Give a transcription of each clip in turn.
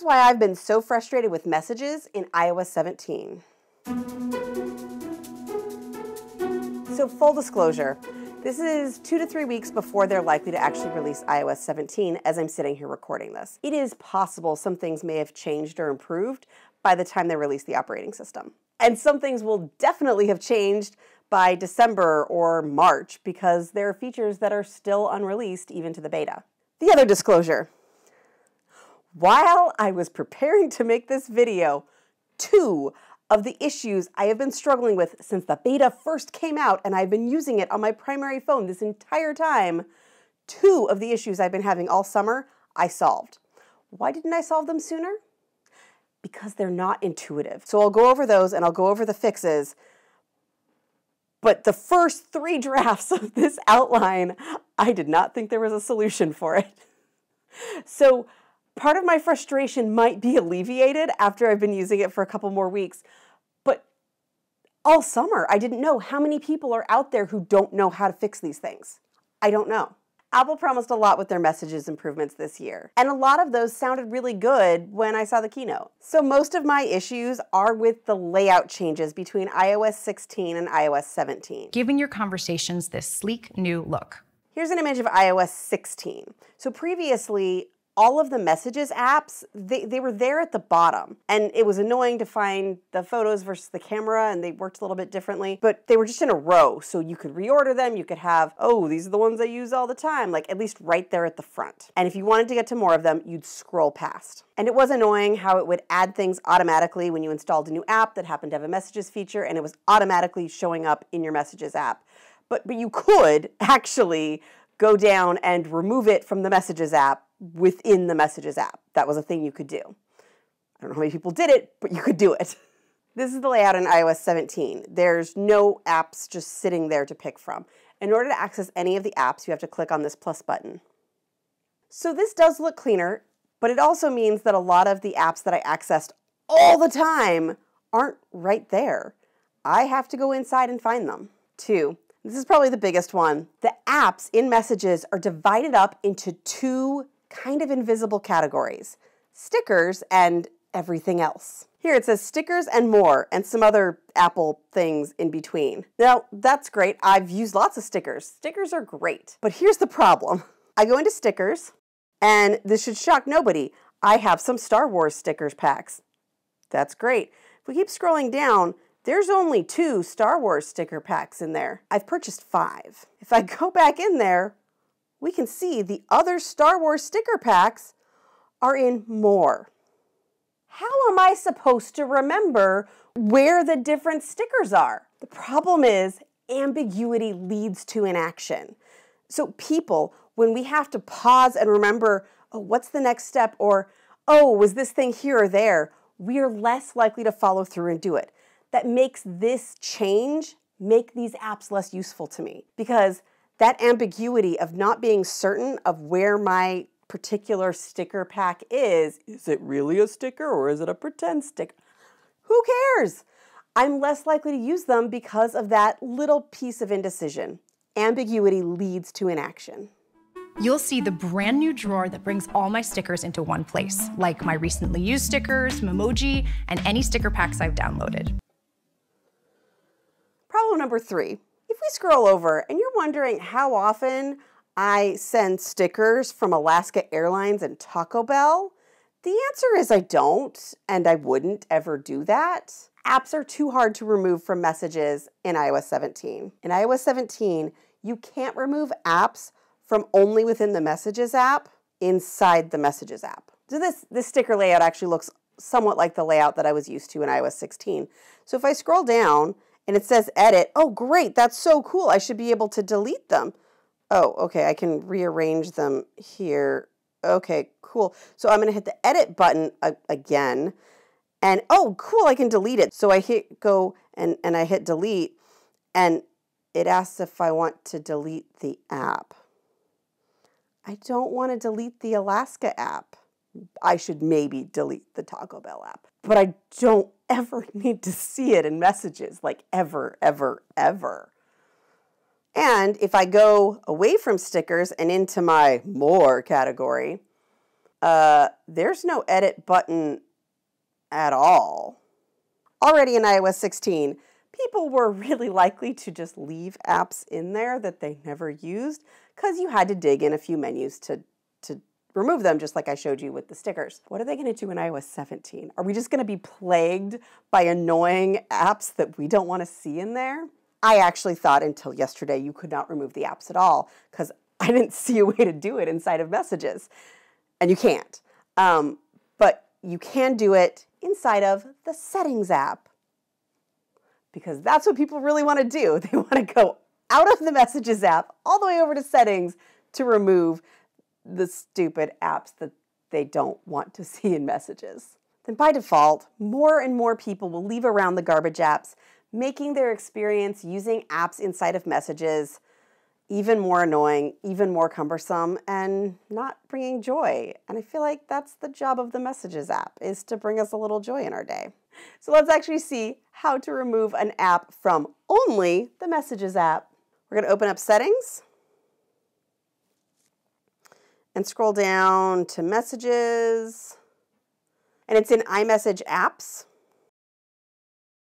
here's why I've been so frustrated with Messages in iOS 17. So full disclosure, this is 2 to 3 weeks before they're likely to actually release iOS 17 as I'm sitting here recording this. It is possible some things may have changed or improved by the time they release the operating system. And some things will definitely have changed by December or March because there are features that are still unreleased even to the beta. The other disclosure, while I was preparing to make this video, two of the issues I have been struggling with since the beta first came out, and I've been using it on my primary phone this entire time, two of the issues I've been having all summer, I solved. Why didn't I solve them sooner? Because they're not intuitive. So I'll go over those and I'll go over the fixes, but the first three drafts of this outline, I did not think there was a solution for it. So part of my frustration might be alleviated after I've been using it for a couple more weeks, but all summer, I didn't know how many people are out there who don't know how to fix these things. I don't know. Apple promised a lot with their Messages improvements this year, and a lot of those sounded really good when I saw the keynote. So most of my issues are with the layout changes between iOS 16 and iOS 17. Giving your conversations this sleek new look. Here's an image of iOS 16. So previously, all of the Messages apps, they were there at the bottom, and it was annoying to find the photos versus the camera, and they worked a little bit differently, but they were just in a row, so you could reorder them, you could have, oh, these are the ones I use all the time, like at least right there at the front. And if you wanted to get to more of them, you'd scroll past. And it was annoying how it would add things automatically when you installed a new app that happened to have a Messages feature, and it was automatically showing up in your Messages app. But you could actually go down and remove it from the Messages app within the Messages app. That was a thing you could do. I don't know how many people did it, but you could do it. This is the layout in iOS 17. There's no apps just sitting there to pick from. In order to access any of the apps, you have to click on this plus button. So this does look cleaner, but it also means that a lot of the apps that I accessed all the time aren't right there. I have to go inside and find them. Two, this is probably the biggest one. The apps in Messages are divided up into two kind of invisible categories, stickers and everything else. Here it says stickers and more and some other Apple things in between. Now that's great, I've used lots of stickers. Stickers are great, but here's the problem. I go into stickers and this should shock nobody. I have some Star Wars stickers packs. That's great. If we keep scrolling down, there's only 2 Star Wars sticker packs in there. I've purchased 5. If I go back in there, we can see the other Star Wars sticker packs are in more. How am I supposed to remember where the different stickers are? The problem is ambiguity leads to inaction. So people, when we have to pause and remember, oh, what's the next step? Or, oh, was this thing here or there? We are less likely to follow through and do it. That makes this change make these apps less useful to me because that ambiguity of not being certain of where my particular sticker pack is it really a sticker or is it a pretend sticker? Who cares? I'm less likely to use them because of that little piece of indecision. Ambiguity leads to inaction. You'll see the brand new drawer that brings all my stickers into one place, like my recently used stickers, Memoji, and any sticker packs I've downloaded. Problem number 3. If we scroll over and you're wondering how often I send stickers from Alaska Airlines and Taco Bell, the answer is I don't, and I wouldn't ever do that. Apps are too hard to remove from Messages in iOS 17. In iOS 17, you can't remove apps from only within the Messages app inside the Messages app. So this sticker layout actually looks somewhat like the layout that I was used to in iOS 16. So if I scroll down, and it says edit. Oh, great, that's so cool. I should be able to delete them. Oh, okay, I can rearrange them here. Okay, cool. So I'm gonna hit the edit button again. And oh, cool, I can delete it. So I hit go and I hit delete and it asks if I want to delete the app. I don't wanna delete the Alaska app. I should maybe delete the Taco Bell app, but I don't ever need to see it in Messages, like ever, ever, ever. And if I go away from stickers and into my more category, There's no edit button at all. Already in iOS 16, people were really likely to just leave apps in there that they never used because you had to dig in a few menus to remove them, just like I showed you with the stickers. What are they gonna do in iOS 17? Are we just gonna be plagued by annoying apps that we don't wanna see in there? I actually thought until yesterday you could not remove the apps at all because I didn't see a way to do it inside of Messages. And you can't. But you can do it inside of the Settings app, because that's what people really want to do. They want to go out of the Messages app all the way over to Settings to remove the stupid apps that they don't want to see in Messages. Then by default, more and more people will leave around the garbage apps, making their experience using apps inside of Messages even more annoying, even more cumbersome, and not bringing joy. And I feel like that's the job of the Messages app, is to bring us a little joy in our day. So let's actually see how to remove an app from only the Messages app. We're gonna open up Settings and scroll down to Messages, and it's in iMessage apps.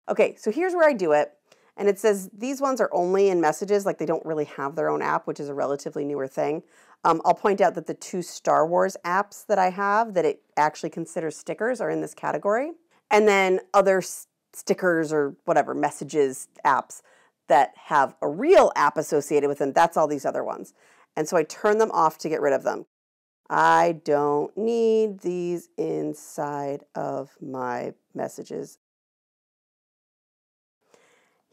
Okay, so here's where I do it. And it says these ones are only in Messages, like they don't really have their own app, which is a relatively newer thing. I'll point out that the two Star Wars apps that I have that it actually considers stickers are in this category. And then other stickers or whatever, Messages apps that have a real app associated with them, that's all these other ones. And so I turn them off to get rid of them. I don't need these inside of my Messages.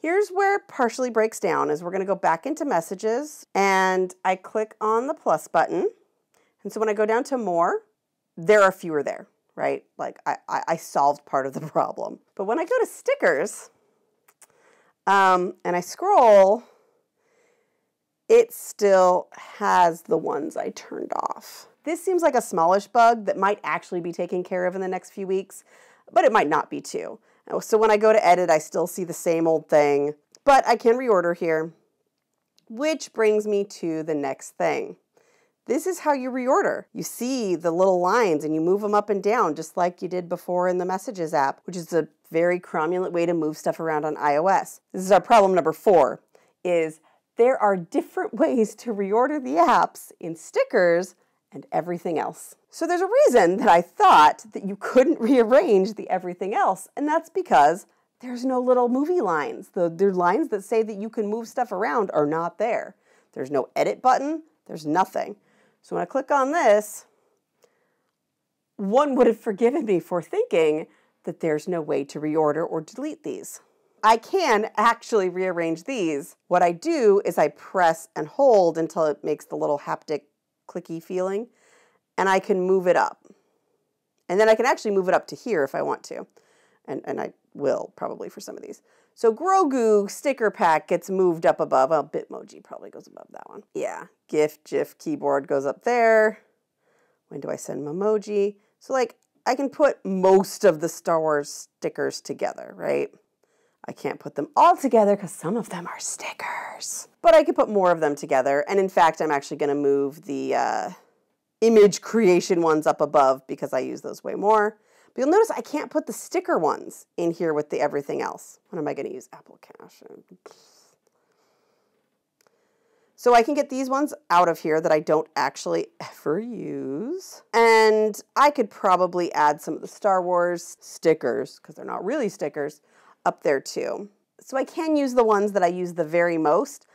Here's where it partially breaks down, is we're gonna go back into Messages and I click on the plus button. And so when I go down to more, there are fewer there, right? Like I solved part of the problem. But when I go to stickers and I scroll, it still has the ones I turned off. This seems like a smallish bug that might actually be taken care of in the next few weeks, but it might not be too. So when I go to edit, I still see the same old thing, but I can reorder here, which brings me to the next thing. This is how you reorder. You see the little lines and you move them up and down just like you did before in the Messages app, which is a very cromulent way to move stuff around on iOS. This is our problem number 4, is there are different ways to reorder the apps in stickers and everything else. So there's a reason that I thought that you couldn't rearrange the everything else, and that's because there's no little movie lines. The lines that say that you can move stuff around are not there. There's no edit button, there's nothing. So when I click on this, one would have forgiven me for thinking that there's no way to reorder or delete these. I can actually rearrange these. What I do is I press and hold until it makes the little haptic clicky feeling, and I can move it up. And then I can actually move it up to here if I want to. And I will probably for some of these. So Grogu sticker pack gets moved up above. Well, Bitmoji probably goes above that one. Yeah, GIF, GIF, keyboard goes up there. When do I send Memoji? So like I can put most of the Star Wars stickers together, right? I can't put them all together because some of them are stickers. But I could put more of them together. And in fact, I'm actually gonna move the image creation ones up above because I use those way more. But you'll notice I can't put the sticker ones in here with the everything else. When am I gonna use Apple Cash? So I can get these ones out of here that I don't actually ever use. And I could probably add some of the Star Wars stickers, because they're not really stickers, up there too. So I can use the ones that I use the very most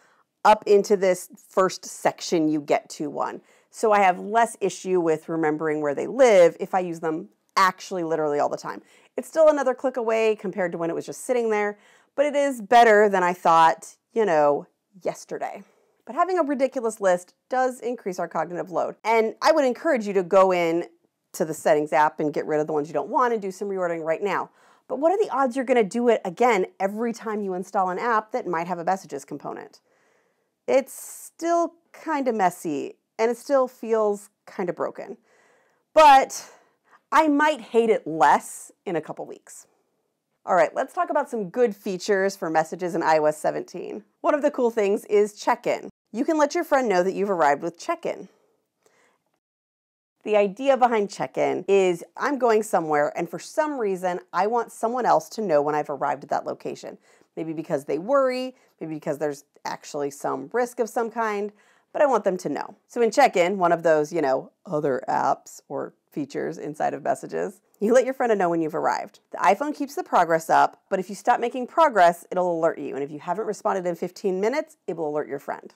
up into this first section you get to one. So I have less issue with remembering where they live if I use them actually literally all the time. It's still another click away compared to when it was just sitting there, but it is better than I thought, you know, yesterday. But having a ridiculous list does increase our cognitive load. And I would encourage you to go in to the Settings app and get rid of the ones you don't want and do some reordering right now. But what are the odds you're gonna do it again every time you install an app that might have a Messages component? It's still kind of messy and it still feels kind of broken, but I might hate it less in a couple weeks. All right, let's talk about some good features for Messages in iOS 17. One of the cool things is check-in. You can let your friend know that you've arrived with check-in. The idea behind check-in is I'm going somewhere and for some reason I want someone else to know when I've arrived at that location. Maybe because they worry, maybe because there's actually some risk of some kind, but I want them to know. So in check-in, one of those, other apps or features inside of Messages, you let your friend know when you've arrived. The iPhone keeps the progress up, but if you stop making progress, it'll alert you. And if you haven't responded in 15 minutes, it will alert your friend.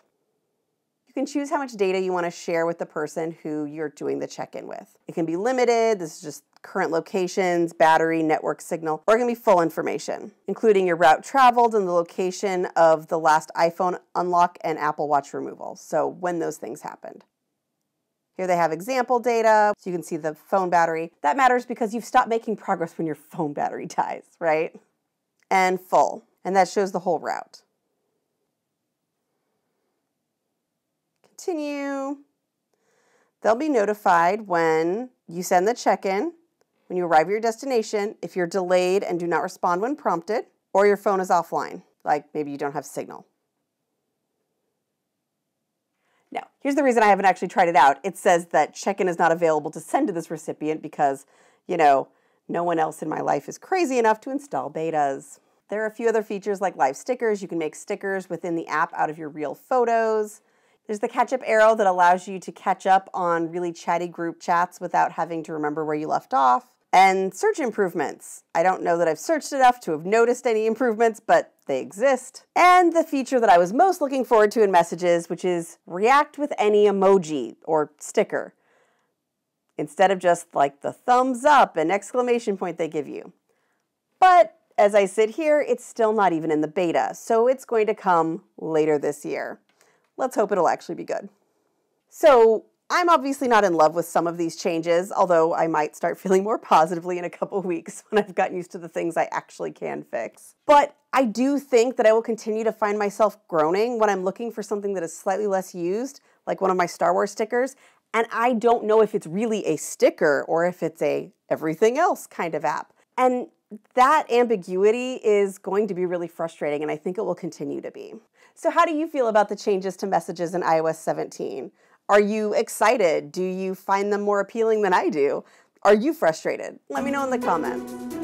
You can choose how much data you want to share with the person who you're doing the check-in with. It can be limited, this is just current locations, battery, network signal, or it can be full information, including your route traveled and the location of the last iPhone unlock and Apple Watch removal, so when those things happened. Here they have example data, so you can see the phone battery. That matters because you've stopped making progress when your phone battery dies, right? And full, and that shows the whole route. Continue. They'll be notified when you send the check-in, when you arrive at your destination, if you're delayed and do not respond when prompted, or your phone is offline, like maybe you don't have signal. Now, here's the reason I haven't actually tried it out. It says that check-in is not available to send to this recipient because, no one else in my life is crazy enough to install betas. There are a few other features like live stickers. You can make stickers within the app out of your real photos. There's the catch-up arrow that allows you to catch up on really chatty group chats without having to remember where you left off. And search improvements. I don't know that I've searched enough to have noticed any improvements, but they exist. And the feature that I was most looking forward to in Messages, which is react with any emoji or sticker, instead of just like the thumbs up and exclamation point they give you. But as I sit here, it's still not even in the beta, so it's going to come later this year. Let's hope it'll actually be good. So I'm obviously not in love with some of these changes, although I might start feeling more positively in a couple weeks when I've gotten used to the things I actually can fix. But I do think that I will continue to find myself groaning when I'm looking for something that is slightly less used, like one of my Star Wars stickers, and I don't know if it's really a sticker or if it's a everything else kind of app. And that ambiguity is going to be really frustrating, and I think it will continue to be. So how do you feel about the changes to Messages in iOS 17? Are you excited? Do you find them more appealing than I do? Are you frustrated? Let me know in the comments.